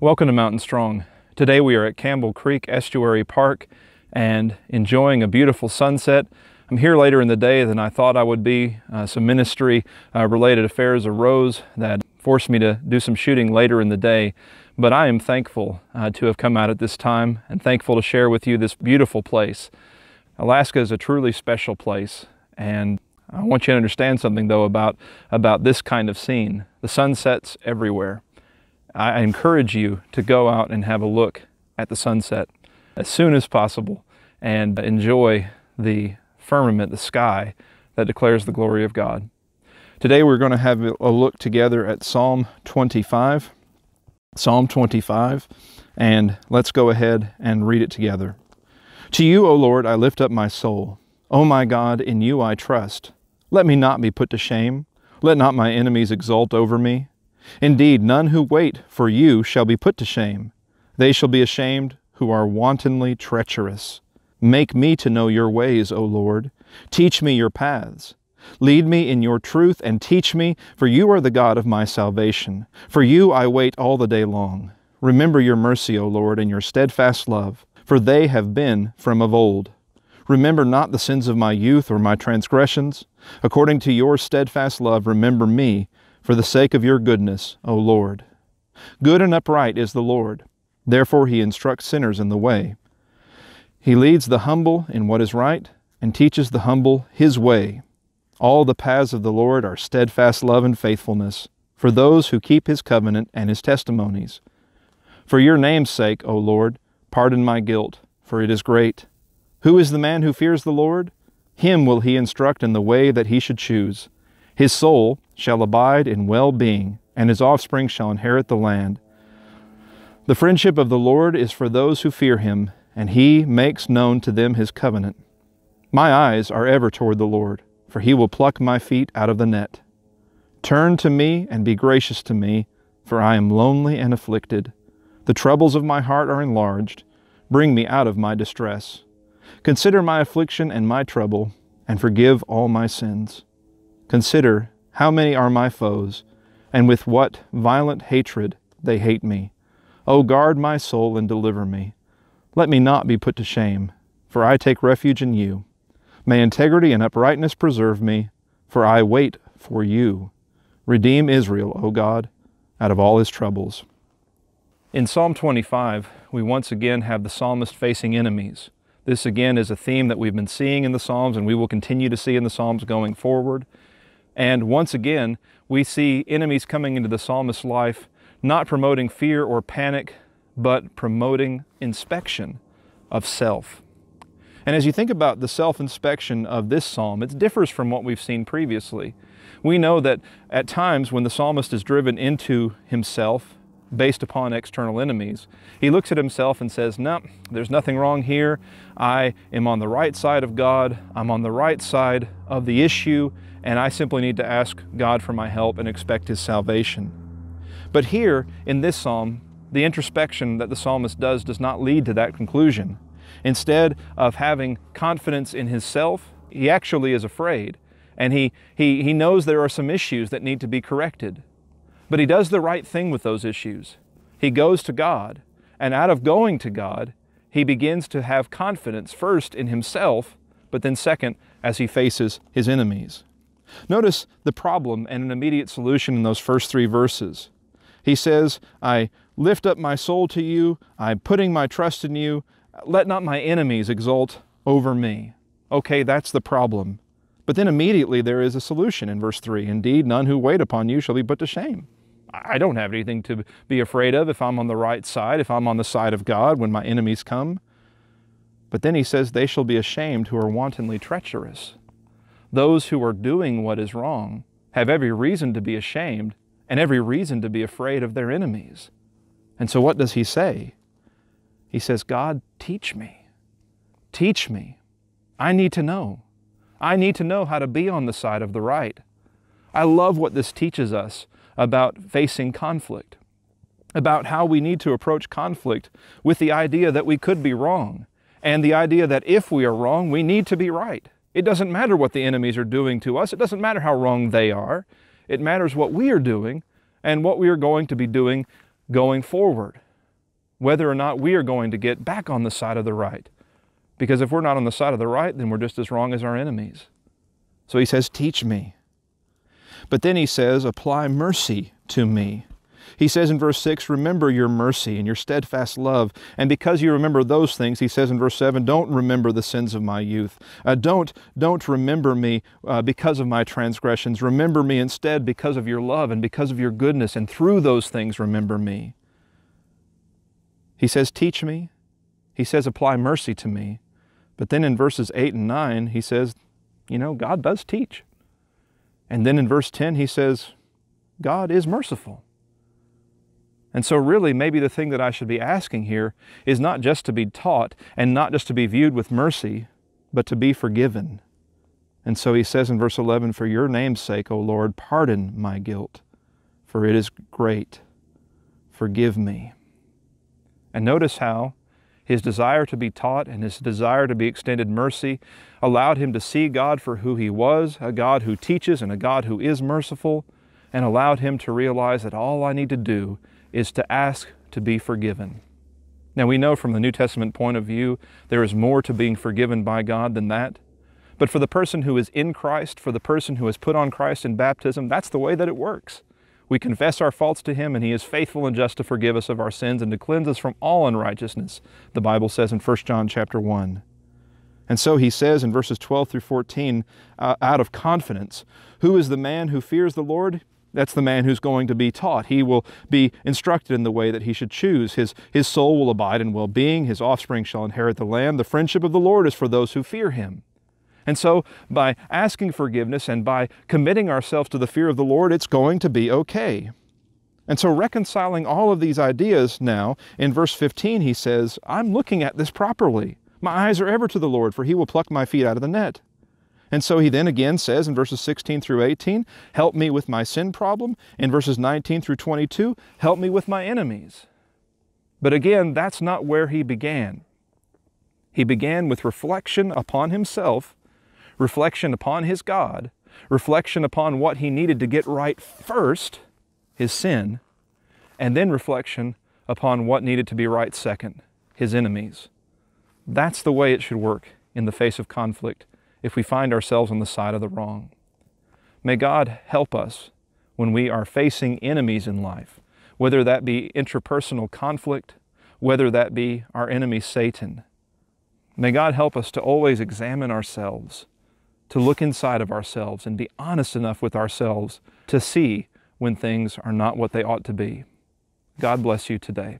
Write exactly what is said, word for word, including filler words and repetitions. Welcome to Mountain Strong. Today we are at Campbell Creek Estuary Park and enjoying a beautiful sunset. I'm here later in the day than I thought I would be. Uh, some ministry uh, related affairs arose that forced me to do some shooting later in the day, but I am thankful uh, to have come out at this time and thankful to share with you this beautiful place. Alaska is a truly special place, and I want you to understand something though about, about this kind of scene. The sun sets everywhere. I encourage you to go out and have a look at the sunset as soon as possible and enjoy the firmament, the sky that declares the glory of God. Today we're going to have a look together at Psalm twenty-five. Psalm twenty-five, and let's go ahead and read it together. To you, O Lord, I lift up my soul. O my God, in you I trust. Let me not be put to shame. Let not my enemies exult over me. Indeed, none who wait for you shall be put to shame. They shall be ashamed who are wantonly treacherous. Make me to know your ways, O Lord. Teach me your paths. Lead me in your truth and teach me, for you are the God of my salvation. For you I wait all the day long. Remember your mercy, O Lord, and your steadfast love, for they have been from of old. Remember not the sins of my youth or my transgressions. According to your steadfast love, remember me, for the sake of your goodness, O Lord. Good and upright is the Lord. Therefore he instructs sinners in the way. He leads the humble in what is right, and teaches the humble his way. All the paths of the Lord are steadfast love and faithfulness, for those who keep his covenant and his testimonies. For your name's sake, O Lord, pardon my guilt, for it is great. Who is the man who fears the Lord? Him will he instruct in the way that he should choose. His soul shall abide in well-being, and his offspring shall inherit the land. The friendship of the Lord is for those who fear him, and he makes known to them his covenant. My eyes are ever toward the Lord, for he will pluck my feet out of the net. Turn to me and be gracious to me, for I am lonely and afflicted. The troubles of my heart are enlarged. Bring me out of my distress. Consider my affliction and my trouble, and forgive all my sins. Consider how many are my foes, and with what violent hatred they hate me. O guard my soul and deliver me. Let me not be put to shame, for I take refuge in you. May integrity and uprightness preserve me, for I wait for you. Redeem Israel, O God, out of all his troubles. In Psalm twenty-five, we once again have the psalmist facing enemies. This again is a theme that we've been seeing in the Psalms, and we will continue to see in the Psalms going forward. And once again, we see enemies coming into the psalmist's life, not promoting fear or panic, but promoting inspection of self. And as you think about the self-inspection of this psalm, it differs from what we've seen previously. We know that at times when the psalmist is driven into himself based upon external enemies, he looks at himself and says, no, nope, there's nothing wrong here. I am on the right side of God. I'm on the right side of the issue. And I simply need to ask God for my help and expect His salvation. But here in this psalm, the introspection that the psalmist does does not lead to that conclusion. Instead of having confidence in himself, he actually is afraid, and he, he, he knows there are some issues that need to be corrected. But he does the right thing with those issues. He goes to God, and out of going to God, he begins to have confidence first in himself, but then second, as he faces his enemies. Notice the problem and an immediate solution in those first three verses. He says, I lift up my soul to you, I'm putting my trust in you, let not my enemies exult over me. Okay, that's the problem. But then immediately there is a solution in verse three. Indeed, none who wait upon you shall be put to shame. I don't have anything to be afraid of if I'm on the right side, if I'm on the side of God when my enemies come. But then he says, they shall be ashamed who are wantonly treacherous. Those who are doing what is wrong have every reason to be ashamed and every reason to be afraid of their enemies. And so what does he say? He says, God, teach me. Teach me. I need to know. I need to know how to be on the side of the right. I love what this teaches us about facing conflict, about how we need to approach conflict with the idea that we could be wrong, and the idea that if we are wrong, we need to be right. It doesn't matter what the enemies are doing to us. It doesn't matter how wrong they are. It matters what we are doing and what we are going to be doing going forward. whether or not we are going to get back on the side of the right. Because if we're not on the side of the right, then we're just as wrong as our enemies. So he says, teach me. But then he says, apply mercy to me. He says in verse six, remember your mercy and your steadfast love. And because you remember those things, he says in verse seven, don't remember the sins of my youth. Uh, don't, don't remember me uh, because of my transgressions. Remember me instead because of your love and because of your goodness. And through those things, remember me. He says, teach me. He says, apply mercy to me. But then in verses eight and nine, he says, you know, God does teach. And then in verse ten, he says, God is merciful. And so really, maybe the thing that I should be asking here is not just to be taught and not just to be viewed with mercy, but to be forgiven. And so he says in verse eleven, for your name's sake, O Lord, pardon my guilt, for it is great. Forgive me. And notice how his desire to be taught and his desire to be extended mercy allowed him to see God for who he was, a God who teaches and a God who is merciful, and allowed him to realize that all I need to do is to ask to be forgiven. Now we know from the New Testament point of view, there is more to being forgiven by God than that. But for the person who is in Christ, for the person who has put on Christ in baptism, that's the way that it works. We confess our faults to Him, and He is faithful and just to forgive us of our sins and to cleanse us from all unrighteousness, the Bible says in First John chapter one. And so he says in verses twelve through fourteen, uh, out of confidence, who is the man who fears the Lord? That's the man who's going to be taught. He will be instructed in the way that he should choose. His, his soul will abide in well-being. His offspring shall inherit the land. The friendship of the Lord is for those who fear Him. And so by asking forgiveness and by committing ourselves to the fear of the Lord, it's going to be okay. And so reconciling all of these ideas now, in verse fifteen he says, I'm looking at this properly. My eyes are ever to the Lord, for He will pluck my feet out of the net. And so he then again says in verses sixteen through eighteen, help me with my sin problem. In verses nineteen through twenty-two, help me with my enemies. But again, that's not where he began. He began with reflection upon himself, reflection upon his God, reflection upon what he needed to get right first, his sin, and then reflection upon what needed to be right second, his enemies. That's the way it should work in the face of conflict, if we find ourselves on the side of the wrong. May God help us when we are facing enemies in life, whether that be interpersonal conflict, whether that be our enemy Satan. May God help us to always examine ourselves, to look inside of ourselves and be honest enough with ourselves to see when things are not what they ought to be. God bless you today.